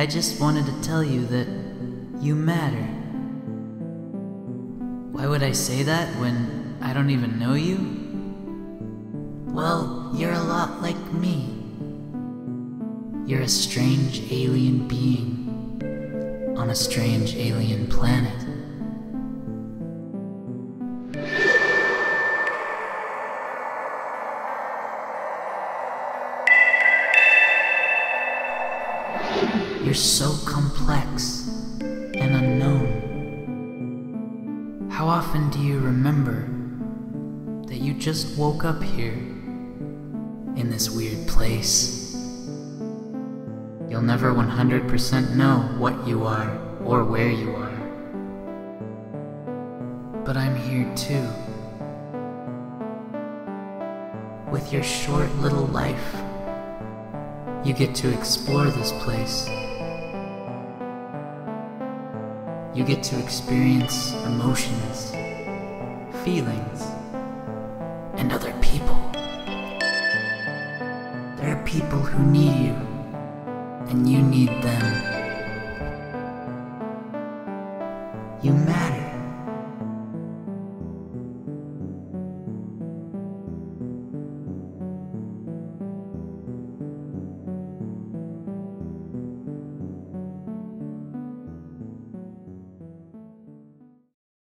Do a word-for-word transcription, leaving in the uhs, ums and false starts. I just wanted to tell you that you matter. Why would I say that when I don't even know you? Well, you're a lot like me. You're a strange alien being on a strange alien planet. You're so complex and unknown. How often do you remember that you just woke up here in this weird place? You'll never one hundred percent know what you are or where you are. But I'm here too. With your short little life, you get to explore this place. You get to experience emotions, feelings, and other people. There are people who need you, and you need them. You matter.